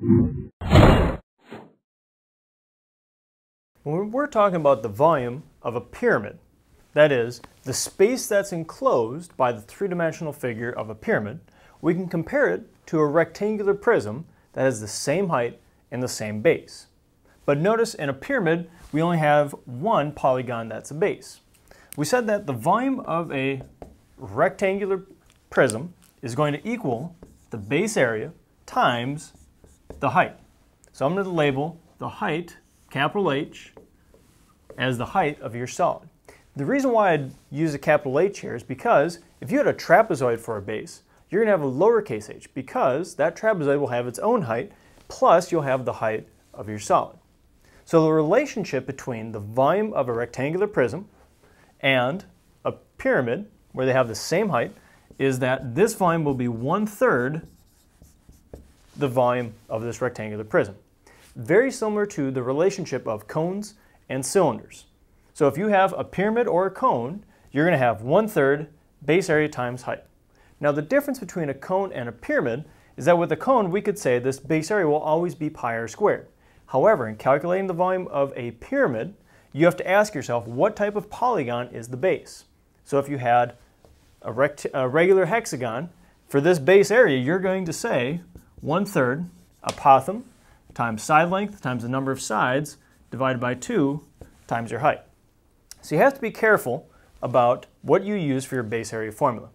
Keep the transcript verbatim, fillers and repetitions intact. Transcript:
When we're talking about the volume of a pyramid, that is, the space that's enclosed by the three-dimensional figure of a pyramid, we can compare it to a rectangular prism that has the same height and the same base. But notice in a pyramid, we only have one polygon that's a base. We said that the volume of a rectangular prism is going to equal the base area times the height. So I'm going to label the height, capital H, as the height of your solid. The reason why I'd use a capital H here is because if you had a trapezoid for a base, you're going to have a lowercase h because that trapezoid will have its own height, plus you'll have the height of your solid. So the relationship between the volume of a rectangular prism and a pyramid, where they have the same height, is that this volume will be one-third the volume of this rectangular prism. Very similar to the relationship of cones and cylinders. So if you have a pyramid or a cone, you're going to have one-third base area times height. Now the difference between a cone and a pyramid is that with a cone we could say this base area will always be pi r squared. However, in calculating the volume of a pyramid, you have to ask yourself what type of polygon is the base. So if you had a, rect a regular hexagon, for this base area you're going to say one-third apothem times side length times the number of sides divided by two times your height. So you have to be careful about what you use for your base area formula.